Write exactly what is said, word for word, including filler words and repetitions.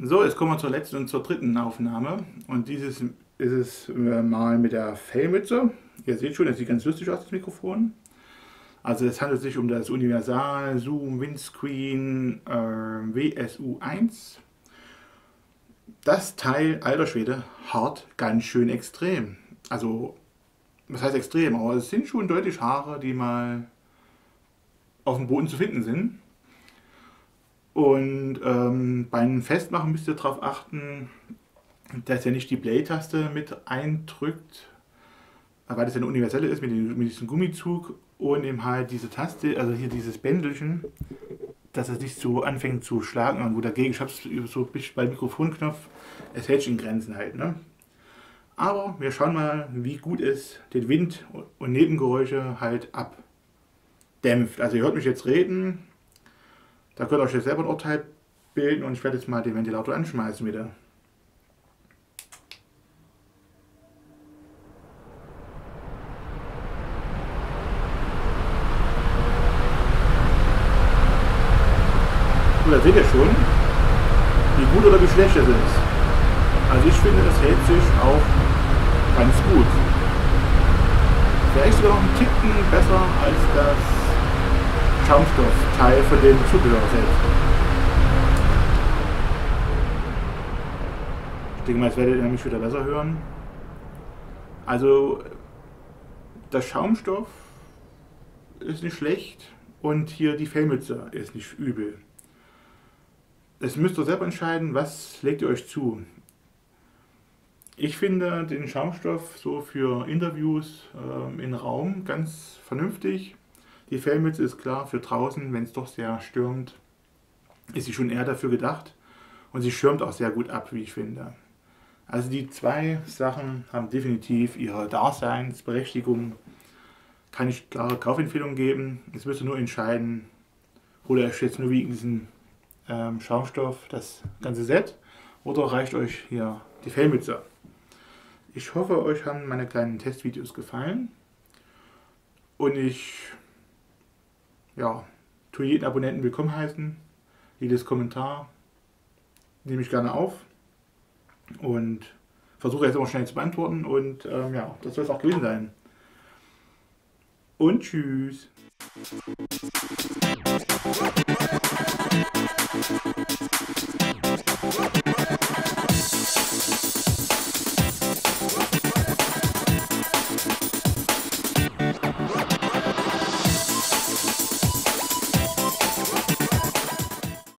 So, jetzt kommen wir zur letzten und zur dritten Aufnahme und dieses ist es mal mit der Fellmütze. Ihr seht schon, das sieht ganz lustig aus, das Mikrofon. Also es handelt sich um das Universal Zoom Windscreen äh, W S U eins. Das Teil, alter Schwede, hart, ganz schön extrem. Also, was heißt extrem? Aber es sind schon deutlich Haare, die mal auf dem Boden zu finden sind. Und ähm, beim Festmachen müsst ihr darauf achten, dass ihr nicht die Play-Taste mit eindrückt, weil das ja eine universelle ist mit, dem, mit diesem Gummizug und eben halt diese Taste, also hier dieses Bändelchen, dass es nicht so anfängt zu schlagen und wo dagegen, ich habe es so beim Mikrofonknopf, es hält schon Grenzen halt. Ne? Aber wir schauen mal, wie gut es den Wind und Nebengeräusche halt abdämpft. Also ihr hört mich jetzt reden. Da könnt ihr euch jetzt selber ein Urteil bilden und ich werde jetzt mal den Ventilator anschmeißen wieder. Und da seht ihr schon, wie gut oder wie schlecht das ist. Also ich finde, das hält sich auch ganz gut. Vielleicht sogar noch einen Ticken besser als das Schaumstoffteil von dem Zubehör selbst. Ich denke mal, jetzt werdet ihr mich wieder besser hören. Also, der Schaumstoff ist nicht schlecht und hier die Fellmütze ist nicht übel. Das müsst ihr selber entscheiden, was legt ihr euch zu. Ich finde den Schaumstoff so für Interviews äh, in Raum ganz vernünftig. Die Fellmütze ist klar für draußen, wenn es doch sehr stürmt, ist sie schon eher dafür gedacht und sie schirmt auch sehr gut ab, wie ich finde. Also die zwei Sachen haben definitiv ihre Daseinsberechtigung, kann ich klare Kaufempfehlungen geben. Jetzt müsst ihr nur entscheiden, holt ihr euch jetzt nur wegen diesem ähm, Schaumstoff das ganze Set oder reicht euch hier die Fellmütze. Ich hoffe, euch haben meine kleinen Testvideos gefallen und ich... Ja, tue jeden Abonnenten willkommen heißen, jedes Kommentar nehme ich gerne auf und versuche jetzt immer schnell zu beantworten und ähm, ja, das soll es auch gewesen sein. Und tschüss!